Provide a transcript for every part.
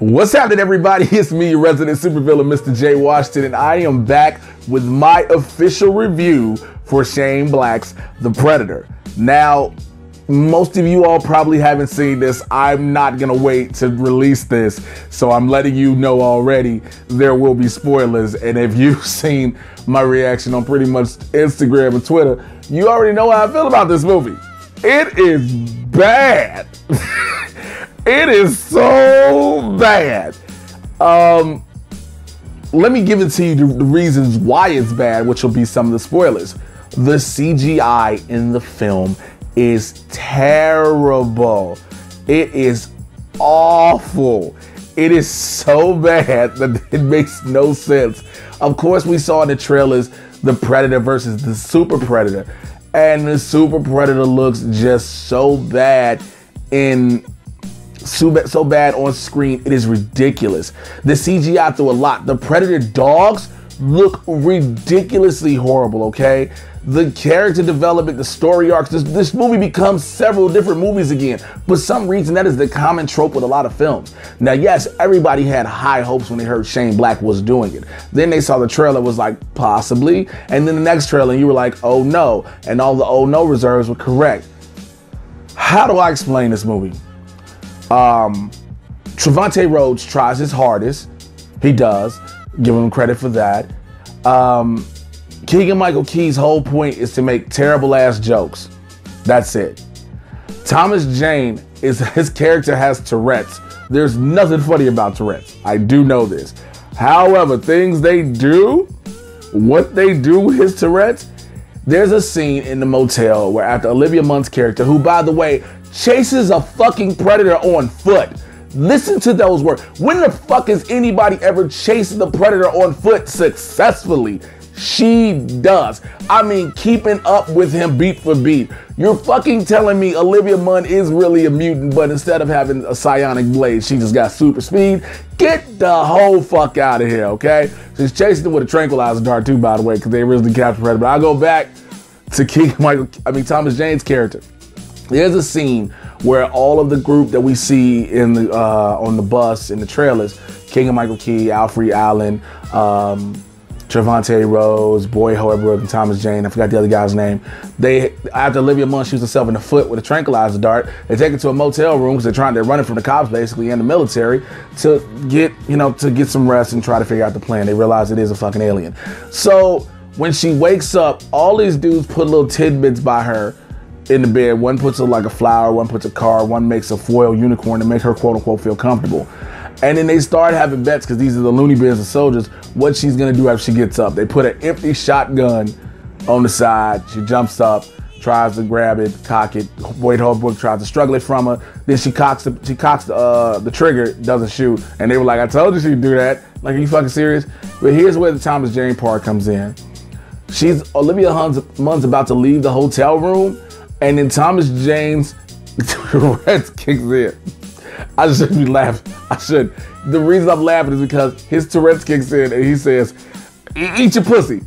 What's happening, everybody? It's me, your resident supervillain, Mr. Jay Washington, and I am back with my official review for Shane Black's The Predator. Now, most of you all probably haven't seen this. I'm not gonna wait to release this, so I'm letting you know already there will be spoilers. And if you've seen my reaction on pretty much Instagram and Twitter, you already know how I feel about this movie. It is bad. It is so bad. Let me give it to you the reasons why it's bad, which will be some of the spoilers. The CGI in the film is terrible. It is awful. It is so bad that it makes no sense. Of course, we saw in the trailers the Predator versus the Super Predator, and the Super Predator looks just so bad so bad on screen, it is ridiculous. The CGI threw a lot. The Predator dogs look ridiculously horrible, okay? The character development, the story arcs, this movie becomes several different movies again. For some reason, that is the common trope with a lot of films. Now, yes, everybody had high hopes when they heard Shane Black was doing it. Then they saw the trailer, was like, possibly. And then the next trailer, you were like, oh no. And all the oh no reserves were correct. How do I explain this movie? Trevante Rhodes tries his hardest. He does. Give him credit for that. Keegan-Michael Key's whole point is to make terrible ass jokes. That's it. Thomas Jane, his character has Tourette's. There's nothing funny about Tourette's. I do know this. However, things they do, what they do with his Tourette's, there's a scene in the motel where after Olivia Munn's character, who by the way, chases a fucking predator on foot. Listen to those words. When the fuck has anybody ever chased the predator on foot successfully? She does. I mean, keeping up with him beat for beat. You're fucking telling me Olivia Munn is really a mutant, but instead of having a psionic blade, she just got super speed? Get the whole fuck out of here, okay? She's chasing him with a tranquilizer dart too, by the way, because they originally captured Predator. But I'll go back to Thomas Jane's character. There's a scene where all of the group that we see in the on the bus in the trailers, Keegan-Michael Key, Alfre Allen, Trevante Rhodes, Boyd Holbrook, and Thomas Jane, I forgot the other guy's name. They, after Olivia Munn shoots herself in the foot with a tranquilizer dart, they take her to a motel room because they're running from the cops basically and the military to get some rest and try to figure out the plan. They realize it is a fucking alien. So when she wakes up, all these dudes put little tidbits by her in the bed. One puts her like a flower, one puts a car, one makes a foil unicorn to make her quote unquote feel comfortable. And then they start having bets, because these are the loony bins of soldiers, what she's gonna do after she gets up. They put an empty shotgun on the side. She jumps up, tries to grab it, cock it. Boyd Holbrook tries to struggle it from her. Then she cocks the trigger, doesn't shoot. And they were like, I told you she'd do that. Like, are you fucking serious? But here's where the Thomas Jane part comes in. Olivia Munn's about to leave the hotel room, and then Thomas Jane's Tourette's kicks in. I shouldn't be laughing. I shouldn't. The reason I'm laughing is because his Tourette's kicks in and he says, eat your pussy.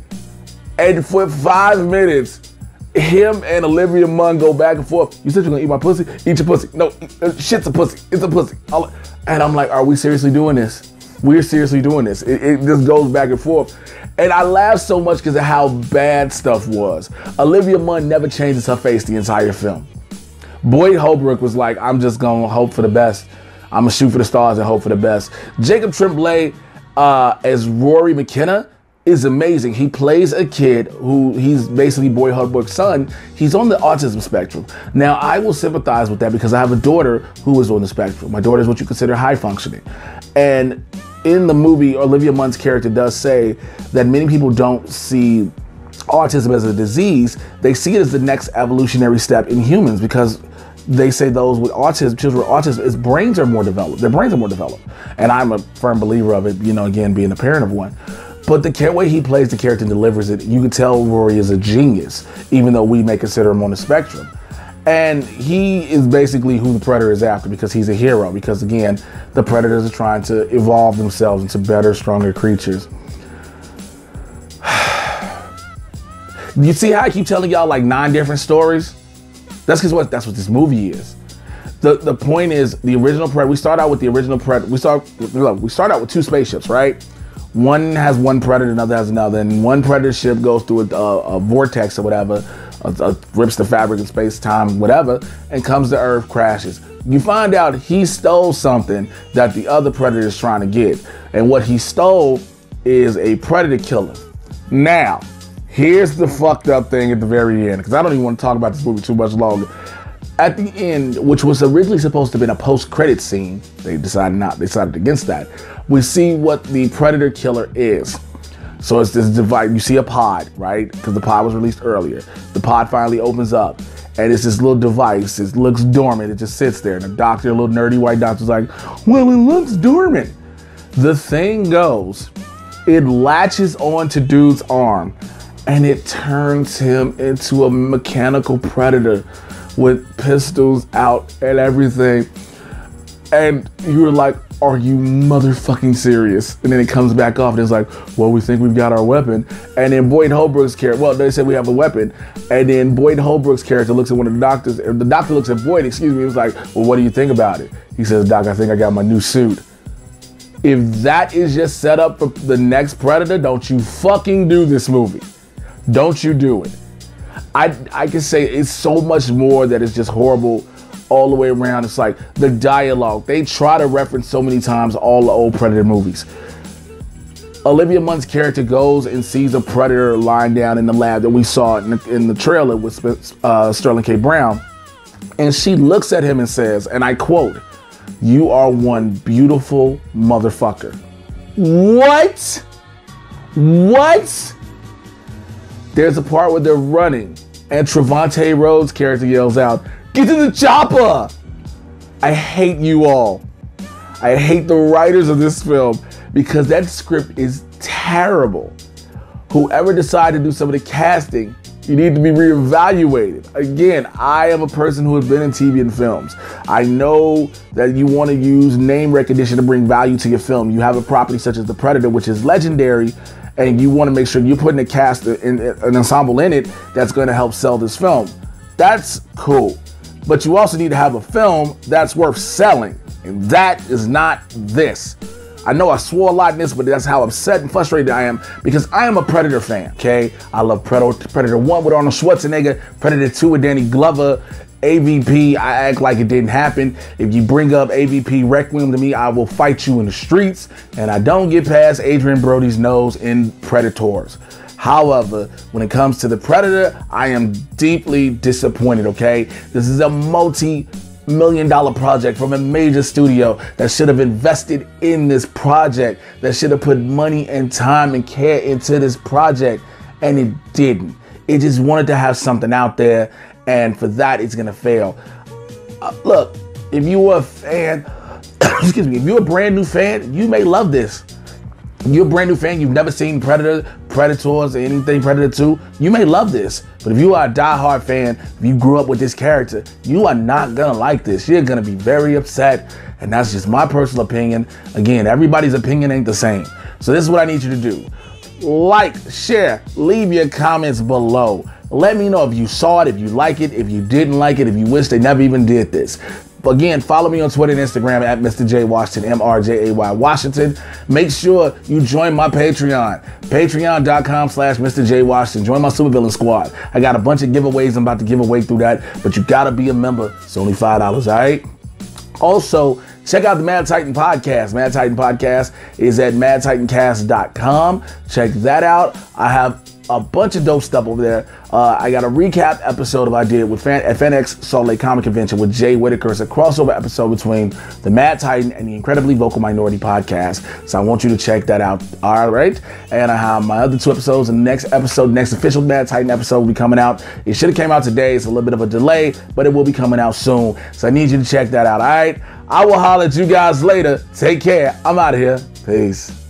And for 5 minutes, him and Olivia Munn go back and forth. You said you're gonna eat my pussy? Eat your pussy. No, shit's a pussy. It's a pussy. And I'm like, are we seriously doing this? We're seriously doing this. It just goes back and forth. And I laughed so much because of how bad stuff was. Olivia Munn never changes her face the entire film. Boyd Holbrook was like, I'm just gonna hope for the best. I'm gonna shoot for the stars and hope for the best. Jacob Tremblay as Rory McKenna is amazing. He plays a kid who, he's basically Boyd Holbrook's son. He's on the autism spectrum. Now, I will sympathize with that because I have a daughter who is on the spectrum. My daughter is what you consider high functioning. And in the movie, Olivia Munn's character does say that many people don't see autism as a disease. They see it as the next evolutionary step in humans, because they say those with autism, children with autism, their brains are more developed. And I'm a firm believer of it, again, being a parent of one. But the way he plays the character and delivers it, you can tell Rory is a genius, even though we may consider him on the spectrum. And he is basically who the Predator is after, because he's a hero, because again, the Predators are trying to evolve themselves into better, stronger creatures. You see how I keep telling y'all like 9 different stories? That's what this movie is. The point is, the original Predator, we start out with the original Predator. We start out with two spaceships, right? One has one Predator, another has another, and one Predator ship goes through a vortex or whatever, rips the fabric of space-time, whatever, and comes to Earth, crashes. You find out he stole something that the other Predator is trying to get, and what he stole is a Predator killer. Now, here's the fucked up thing at the very end, because I don't even want to talk about this movie too much longer. At the end, which was originally supposed to have been a post-credit scene, they decided against that. We see what the Predator killer is. So it's this device, you see a pod, right? Because the pod was released earlier. The pod finally opens up, and it's this little device. It looks dormant, it just sits there. And the doctor, a little nerdy white doctor's like, well, it looks dormant. The thing goes, it latches onto dude's arm, and it turns him into a mechanical predator with pistols out and everything. And you were like, are you motherfucking serious? And then it comes back off and it's like, well, we think we've got our weapon. And then Boyd Holbrook's character, well, they said we have a weapon. And then Boyd Holbrook's character looks at one of the doctors, and the doctor looks at Boyd, excuse me, he was like, well, what do you think about it? He says, Doc, I think I got my new suit. If that is just set up for the next Predator, don't you fucking do this movie. Don't you do it. I can say it's so much more that it's just horrible all the way around. It's like the dialogue. They try to reference so many times all the old Predator movies. Olivia Munn's character goes and sees a Predator lying down in the lab that we saw in the trailer with Sterling K. Brown. And she looks at him and says, and I quote, "You are one beautiful motherfucker." What? What? There's a part where they're running and Trevante Rhodes' character yells out, "Get to the chopper!" I hate you all. I hate the writers of this film because that script is terrible. Whoever decided to do some of the casting, you need to be reevaluated. Again, I am a person who has been in TV and films. I know that you want to use name recognition to bring value to your film. You have a property such as The Predator, which is legendary, and you want to make sure you're putting a cast, an ensemble in it that's going to help sell this film. That's cool. But you also need to have a film that's worth selling, and that is not this. I know I swore a lot in this, but that's how upset and frustrated I am because I am a Predator fan, okay? I love Predator 1 with Arnold Schwarzenegger, Predator 2 with Danny Glover, AVP, I act like it didn't happen. If you bring up AVP Requiem to me, I will fight you in the streets, and I don't get past Adrian Brody's nose in Predators. However, when it comes to The Predator, I am deeply disappointed, okay? This is a multi-million-dollar project from a major studio that should have invested in this project, that should have put money and time and care into this project, and it didn't. It just wanted to have something out there, and for that, it's gonna fail. Look, if you were a fan, excuse me, if you're a brand new fan, you may love this. You're a brand new fan, you've never seen Predator, Predators, or anything Predator 2, you may love this. But if you are a diehard fan, if you grew up with this character, you are not gonna like this. You're gonna be very upset, and that's just my personal opinion. Again, everybody's opinion ain't the same. So this is what I need you to do. Like, share, leave your comments below. Let me know if you saw it, if you like it, if you didn't like it, if you wish they never even did this. Again, follow me on Twitter and Instagram at Mr. Jay Washington, M-R-J-A-Y Washington. Make sure you join my Patreon, patreon.com/Mr. Jay Washington. Join my Supervillain Squad. I got a bunch of giveaways I'm about to give away through that, but you gotta be a member. It's only $5, all right? Also, check out the Mad Titan Podcast. Mad Titan Podcast is at madtitancast.com. Check that out. I have a bunch of dope stuff over there. I got a recap episode of I did with FNX Salt Lake Comic Convention with Jay Whitaker. It's a crossover episode between the Mad Titan and the Incredibly Vocal Minority Podcast. So I want you to check that out. All right. And I have my other two episodes. And the next episode, next official Mad Titan episode will be coming out. It should have came out today. It's a little bit of a delay, but it will be coming out soon. So I need you to check that out. All right. I will holler at you guys later. Take care. I'm out of here. Peace.